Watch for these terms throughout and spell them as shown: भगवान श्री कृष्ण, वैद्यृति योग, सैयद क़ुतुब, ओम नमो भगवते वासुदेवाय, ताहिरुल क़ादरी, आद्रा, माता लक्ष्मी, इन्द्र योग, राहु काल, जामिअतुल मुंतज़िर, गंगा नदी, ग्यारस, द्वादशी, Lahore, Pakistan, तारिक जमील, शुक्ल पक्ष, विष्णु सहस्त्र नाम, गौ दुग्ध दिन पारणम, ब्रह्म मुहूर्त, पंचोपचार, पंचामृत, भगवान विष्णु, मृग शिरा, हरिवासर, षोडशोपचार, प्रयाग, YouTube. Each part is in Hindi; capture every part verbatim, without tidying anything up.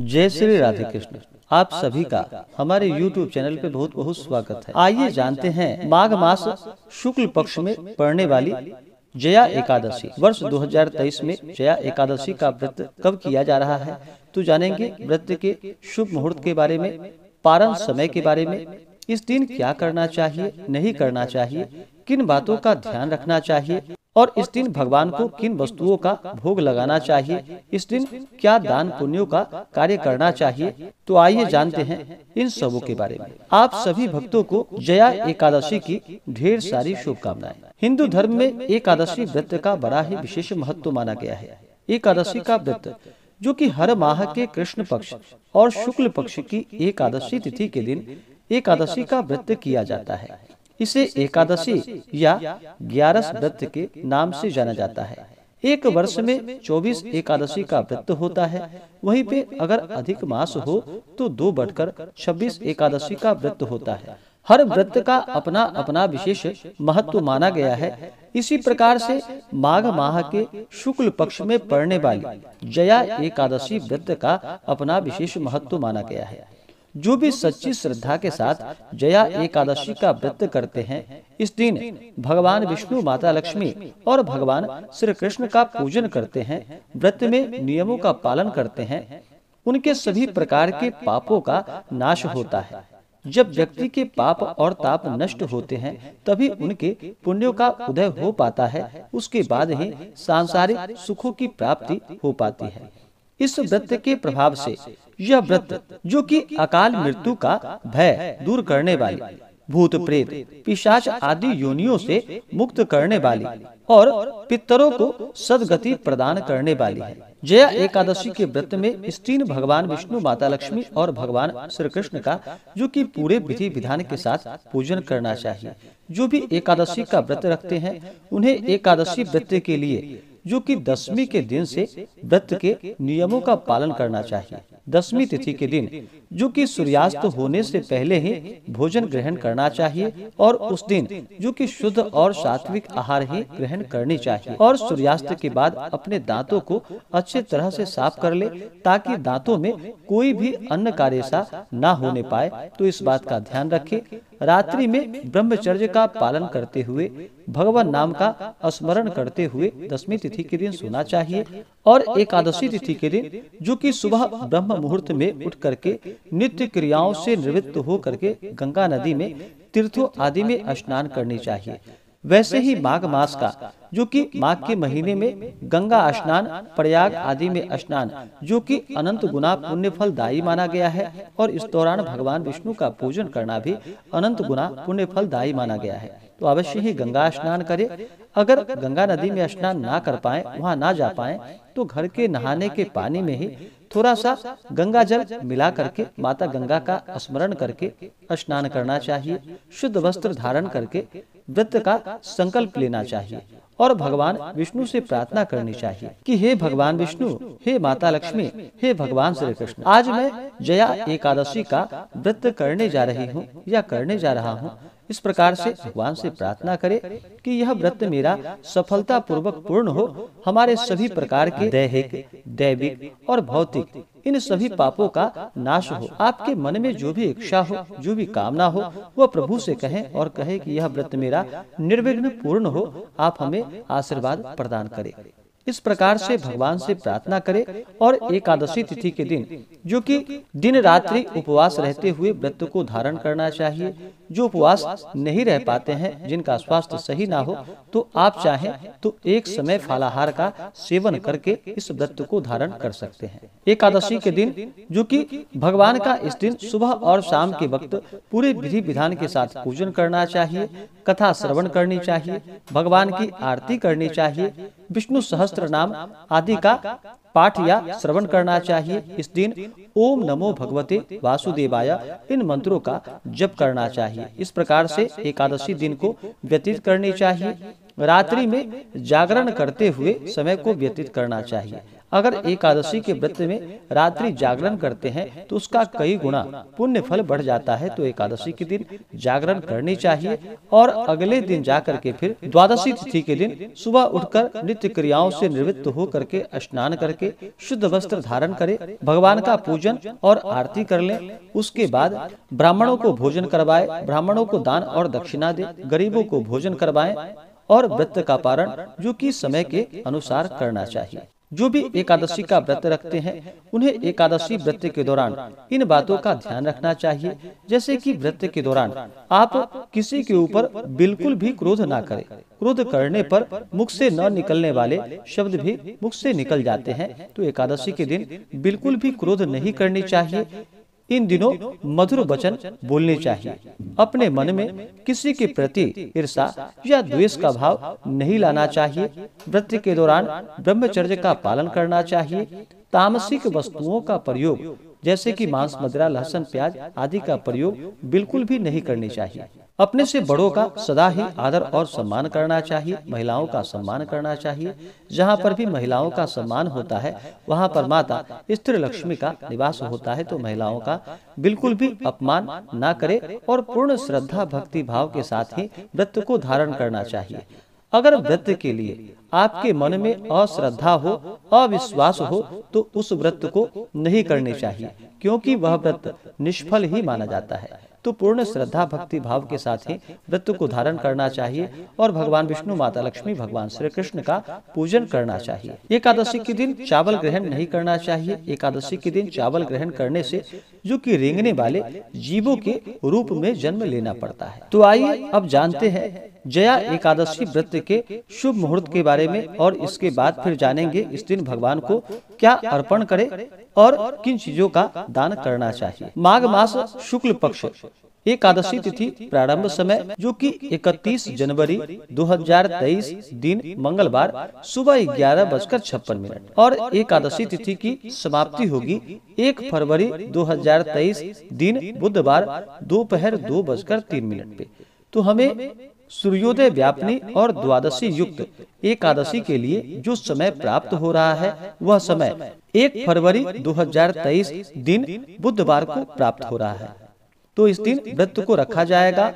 जय श्री राधे कृष्ण। आप सभी का हमारे YouTube चैनल पे बहुत बहुत स्वागत है। आइए जानते हैं माघ मास शुक्ल पक्ष में पड़ने वाली जया एकादशी। वर्ष दो हज़ार तेईस में जया एकादशी का व्रत कब किया जा रहा है तो जानेंगे व्रत के शुभ मुहूर्त के बारे में, पारण समय के बारे में, इस दिन क्या करना चाहिए, नहीं करना चाहिए, किन बातों का ध्यान रखना चाहिए और इस दिन भगवान को किन वस्तुओं का भोग लगाना चाहिए, इस दिन क्या दान पुण्यों का कार्य करना चाहिए। तो आइए जानते हैं इन सबों के बारे में। आप सभी भक्तों को जया एकादशी की ढेर सारी शुभकामनाएं। हिंदू धर्म में एकादशी व्रत का बड़ा ही विशेष महत्व माना गया है। एकादशी का व्रत जो कि हर माह के कृष्ण पक्ष और शुक्ल पक्ष की एकादशी तिथि के दिन एकादशी का व्रत किया जाता है। इसे एकादशी या ग्यारस व्रत के नाम से जाना जाता है। एक वर्ष में चौबीस एकादशी का व्रत होता है। वहीं पे अगर अधिक मास हो तो दो बढ़कर छब्बीस एकादशी का व्रत होता है। हर व्रत का अपना अपना विशेष महत्व माना गया है। इसी प्रकार से माघ माह के शुक्ल पक्ष में पड़ने वाली जया एकादशी व्रत का अपना विशेष महत्व माना गया है। जो भी सच्ची श्रद्धा के साथ जया एकादशी का व्रत करते हैं, इस दिन भगवान विष्णु, माता लक्ष्मी और भगवान श्री कृष्ण का पूजन करते हैं, व्रत में नियमों का पालन करते हैं, उनके सभी प्रकार के पापों का नाश होता है। जब व्यक्ति के पाप और ताप नष्ट होते हैं तभी उनके पुण्यों का उदय हो पाता है। उसके बाद ही सांसारिक सुखों की प्राप्ति हो पाती है। इस व्रत के प्रभाव से यह व्रत जो कि अकाल मृत्यु का भय दूर करने वाली, भूत प्रेत पिशाच आदि योनियों से मुक्त करने वाली और पितरों को सद्गति प्रदान करने वाली है। जया एकादशी के व्रत में स्त्रीन भगवान विष्णु, माता लक्ष्मी और भगवान श्री कृष्ण का जो कि पूरे विधि विधान के साथ पूजन करना चाहिए। जो भी एकादशी का व्रत रखते हैं उन्हें एकादशी व्रत के लिए जो कि दसवीं के दिन से व्रत के नियमों का पालन करना चाहिए। दसवीं तिथि के दिन जो कि सूर्यास्त होने से पहले ही भोजन ग्रहण करना चाहिए और उस दिन जो कि शुद्ध और सात्विक आहार ही ग्रहण करनी चाहिए और सूर्यास्त के बाद अपने दांतों को अच्छे तरह से साफ कर ले ताकि दांतों में कोई भी अन्न का रेशा न होने पाए, तो इस बात का ध्यान रखे। रात्रि में ब्रह्मचर्य का पालन करते हुए भगवान नाम का स्मरण करते हुए दसवीं तिथि के दिन सोना चाहिए और एकादशी तिथि के दिन जो कि सुबह ब्रह्म मुहूर्त में उठ करके नित्य क्रियाओं से निवृत्त हो करके गंगा नदी में, तीर्थों आदि में स्नान करनी चाहिए। वैसे ही माघ मास का जो कि माघ के महीने में गंगा स्नान, प्रयाग आदि में स्नान जो कि अनंत गुना पुण्य फलदायी माना गया है और इस दौरान भगवान विष्णु का पूजन करना भी अनंत गुना पुण्य फलदायी माना गया है। तो अवश्य ही गंगा स्नान करें। अगर गंगा नदी में स्नान ना कर पाए, वहाँ ना जा पाए, तो घर के नहाने के पानी में ही थोड़ा सा गंगा जल मिला करके माता गंगा का स्मरण करके स्नान करना चाहिए। शुद्ध वस्त्र धारण करके व्रत का संकल्प लेना चाहिए और भगवान विष्णु से प्रार्थना करनी चाहिए कि हे भगवान विष्णु, हे माता लक्ष्मी, हे भगवान श्री कृष्ण, आज मैं जया एकादशी का व्रत करने जा रही हूँ या करने जा रहा हूँ। इस प्रकार से भगवान से प्रार्थना करें कि यह व्रत मेरा सफलता पूर्वक पूर्ण हो, हमारे सभी प्रकार के दैहिक, दैविक और भौतिक इन सभी पापों का नाश हो। आपके मन में जो भी इच्छा हो, जो भी कामना हो, वह प्रभु से कहें और कहे कि यह व्रत मेरा निर्विघ्न पूर्ण हो, आप हमें आशीर्वाद प्रदान करें। इस प्रकार से भगवान से प्रार्थना करें और एकादशी तिथि के दिन जो कि दिन रात्रि उपवास रहते हुए व्रत को धारण करना चाहिए। जो उपवास नहीं रह पाते हैं, जिनका स्वास्थ्य सही ना हो, तो आप चाहें तो एक समय फलाहार का सेवन करके इस व्रत को धारण कर सकते हैं। एकादशी के दिन जो कि भगवान का इस दिन सुबह और शाम के वक्त पूरे विधि विधान के साथ पूजन करना चाहिए, कथा श्रवण करनी चाहिए, भगवान की आरती करनी चाहिए, विष्णु सहस्त्र नाम आदि का पाठ या श्रवण करना चाहिए। इस दिन ओम नमो भगवते वासुदेवाय इन मंत्रों का जप करना चाहिए। इस प्रकार से एकादशी दिन को व्यतीत करनी चाहिए। रात्रि में जागरण करते हुए समय को व्यतीत करना चाहिए। अगर एकादशी के व्रत में रात्रि जागरण करते हैं तो उसका कई गुना पुण्य फल बढ़ जाता है। तो एकादशी के दिन जागरण करनी चाहिए और अगले दिन जाकर के फिर द्वादशी तिथि के दिन सुबह उठकर नित्य क्रियाओं से निवृत्त हो करके स्नान करके शुद्ध वस्त्र धारण करे, भगवान का पूजन और आरती कर ले। उसके बाद ब्राह्मणों को भोजन करवाए, ब्राह्मणों को दान और दक्षिणा दे, गरीबों को भोजन करवाए और व्रत का पारण जो कि समय के अनुसार करना चाहिए। जो भी एकादशी का व्रत रखते हैं उन्हें एकादशी व्रत के दौरान इन बातों का ध्यान रखना चाहिए, जैसे कि व्रत के दौरान आप किसी के ऊपर बिल्कुल भी क्रोध ना करें। क्रोध करने पर मुख से न निकलने वाले शब्द भी मुख से निकल जाते हैं, तो एकादशी के दिन बिल्कुल भी क्रोध नहीं करनी चाहिए। इन दिनों मधुर वचन बोलने चाहिए। अपने मन में किसी के प्रति ईर्षा या द्वेष का भाव नहीं लाना चाहिए। व्रत के दौरान ब्रह्मचर्य का पालन करना चाहिए। तामसिक वस्तुओं का प्रयोग जैसे कि मांस, मदिरा, लहसुन, प्याज आदि का प्रयोग बिल्कुल भी नहीं करनी चाहिए। अपने से बड़ों का सदा ही आदर और सम्मान करना चाहिए। महिलाओं का सम्मान करना चाहिए। जहाँ पर भी महिलाओं का सम्मान होता है वहाँ पर माता स्त्री लक्ष्मी का निवास होता है, तो महिलाओं का बिल्कुल भी अपमान ना करे और पूर्ण श्रद्धा भक्ति भाव के साथ ही व्रत को धारण करना चाहिए। अगर व्रत के लिए आपके मन में अश्रद्धा हो, अविश्वास हो, तो उस व्रत को नहीं करनी चाहिए, क्योंकि वह व्रत निष्फल ही माना जाता है। तो पूर्ण श्रद्धा भक्ति भाव के साथ ही व्रत को धारण करना चाहिए और भगवान विष्णु, माता लक्ष्मी, भगवान श्री कृष्ण का पूजन करना चाहिए। एकादशी के दिन चावल ग्रहण नहीं करना चाहिए। एकादशी के दिन चावल ग्रहण करने से जो कि रेंगने वाले जीवों के रूप में जन्म लेना पड़ता है। तो आइए अब जानते हैं जया एकादशी व्रत के शुभ मुहूर्त के बारे में, और इसके बाद फिर जानेंगे इस दिन भगवान को क्या अर्पण करे और किन चीजों का दान करना चाहिए। माघ मास शुक्ल पक्ष एकादशी तिथि प्रारंभ समय जो कि इकतीस जनवरी दो हजार तेईस दिन मंगलवार सुबह ग्यारह बजकर छप्पन मिनट और एकादशी तिथि की समाप्ति होगी एक फरवरी दो हजार तेईस दिन बुधवार दोपहर दो बजकर तीन मिनट पे। तो हमें सूर्योदय व्यापनी और द्वादशी युक्त एकादशी के लिए जो समय प्राप्त हो रहा है वह समय एक फरवरी दो हजार तेईस दिन बुधवार को प्राप्त हो रहा है। तो इस दिन व्रत को रखा जाएगा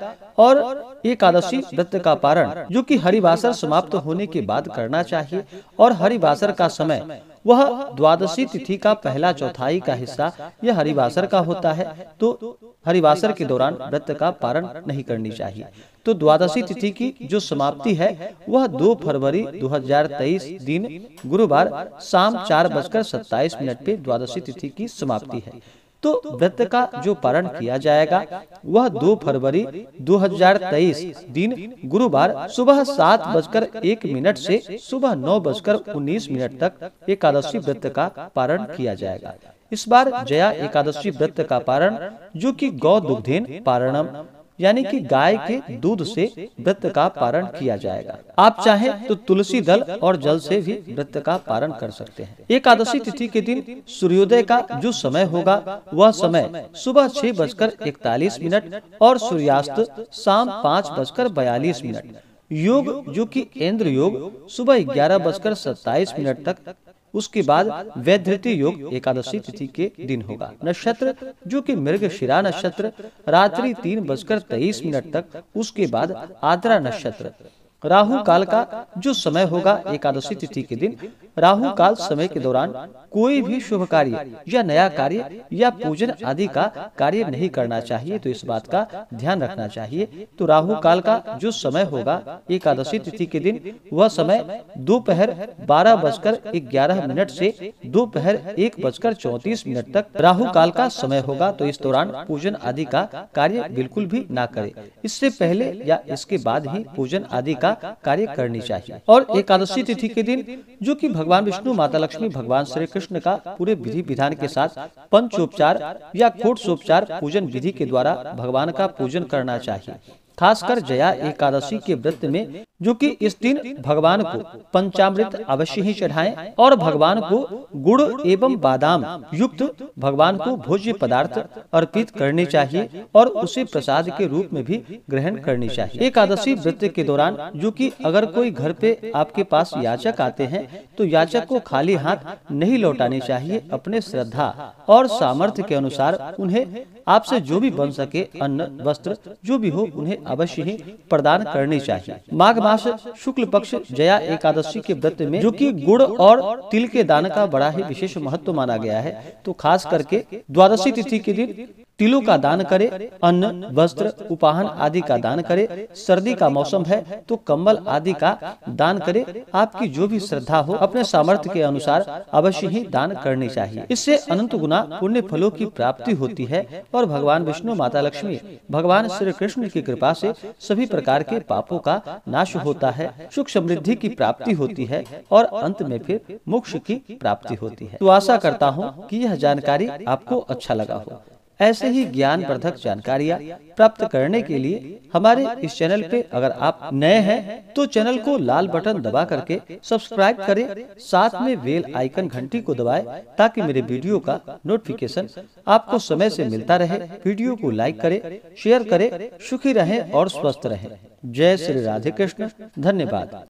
और एकादशी व्रत का पारण जो कि हरिवासर समाप्त होने के बाद करना चाहिए और हरिवासर का समय वह द्वादशी तिथि का पहला चौथाई का हिस्सा यह हरिवासर का होता है, तो हरिवासर के दौरान व्रत का पारण नहीं करनी चाहिए। तो द्वादशी तिथि की जो समाप्ति है वह दो फरवरी दो हजार तेईस दिन गुरुवार शाम चार बजकर सत्ताईस मिनट पे द्वादशी तिथि की समाप्ति है। तो व्रत का जो पारण किया जाएगा वह दो फरवरी दो हजार तेईस दिन गुरुवार सुबह सात बजकर एक मिनट से सुबह नौ बजकर उन्नीस मिनट तक एकादशी व्रत का पारण किया जाएगा। इस बार जया एकादशी व्रत का पारण जो कि गौ दुग्ध दिन पारणम यानी कि गाय के दूध से व्रत का पारण किया जाएगा। आप चाहें तो तुलसी दल और जल से भी व्रत का पारण कर सकते हैं। एकादशी तिथि के दिन सूर्योदय का जो समय होगा वह समय सुबह छह बजकर इकतालीस मिनट और सूर्यास्त शाम पाँच बजकर बयालीस मिनट। योग जो कि इन्द्र योग सुबह ग्यारह बजकर सत्ताईस मिनट तक, उसके बाद वैद्यृति योग एकादशी तिथि के दिन होगा। नक्षत्र जो कि मृग शिरा नक्षत्र रात्रि तीन बजकर तेईस मिनट तक, उसके बाद आद्रा नक्षत्र। राहु काल का जो समय होगा एकादशी तिथि के दिन, राहु काल समय के दौरान कोई भी शुभ कार्य या नया कार्य या पूजन आदि का कार्य नहीं करना चाहिए, तो इस बात का ध्यान रखना चाहिए। तो राहु काल का जो समय होगा एकादशी तिथि के दिन वह समय दोपहर बारह बजकर ग्यारह मिनट से दोपहर एक बजकर चौतीस मिनट तक राहु काल का समय होगा। तो इस दौरान पूजन आदि का कार्य बिल्कुल भी ना करे, इससे पहले या इसके बाद ही पूजन आदि का कार्य करनी चाहिए। और एकादशी तिथि के दिन जो कि भगवान विष्णु, माता लक्ष्मी, भगवान श्री कृष्ण का पूरे विधि विधान के साथ पंचोपचार या षोडशोपचार पूजन विधि के द्वारा भगवान का पूजन करना चाहिए। खासकर जया एकादशी के व्रत में जो कि इस दिन भगवान को पंचामृत अवश्य ही चढ़ाएं और भगवान को गुड़ एवं बादाम युक्त भगवान को भोज्य पदार्थ अर्पित करने चाहिए और उसे प्रसाद के रूप में भी ग्रहण करनी चाहिए। एकादशी व्रत के दौरान जो कि अगर कोई घर पे आपके पास याचक आते हैं तो याचक को खाली हाथ नहीं लौटाने चाहिए। अपने श्रद्धा और सामर्थ्य के अनुसार उन्हें आपसे जो भी बन सके अन्न वस्त्र जो भी हो उन्हें अवश्य ही प्रदान करने चाहिए। माघ मास शुक्ल पक्ष जया एकादशी के व्रत में जो कि गुड़ और तिल के दान का बड़ा ही विशेष महत्व माना गया है, तो खास करके द्वादशी तिथि के दिन तिलों का दान करे, अन्न वस्त्र उपाहन आदि का दान करे। सर्दी का मौसम है तो कंबल आदि का दान करे। आपकी जो भी श्रद्धा हो अपने सामर्थ्य के अनुसार अवश्य ही दान करनी चाहिए। इससे अनंत गुना पुण्य फलों की प्राप्ति होती है और भगवान विष्णु माता लक्ष्मी भगवान श्री कृष्ण की कृपा से सभी प्रकार के पापों का नाश होता है, सुख समृद्धि की प्राप्ति होती है और अंत में फिर मोक्ष की प्राप्ति होती है। तो आशा करता हूँ कि यह जानकारी आपको अच्छा लगा हो। ऐसे ही ज्ञानवर्धक जानकारियाँ प्राप्त करने के लिए हमारे इस चैनल पे अगर आप नए हैं तो चैनल को लाल बटन दबा करके सब्सक्राइब करें, साथ में बेल आइकन घंटी को दबाएं ताकि मेरे वीडियो का नोटिफिकेशन आपको समय से मिलता रहे। वीडियो को लाइक करें, शेयर करें, सुखी रहें और स्वस्थ रहें। जय श्री राधे कृष्ण। धन्यवाद।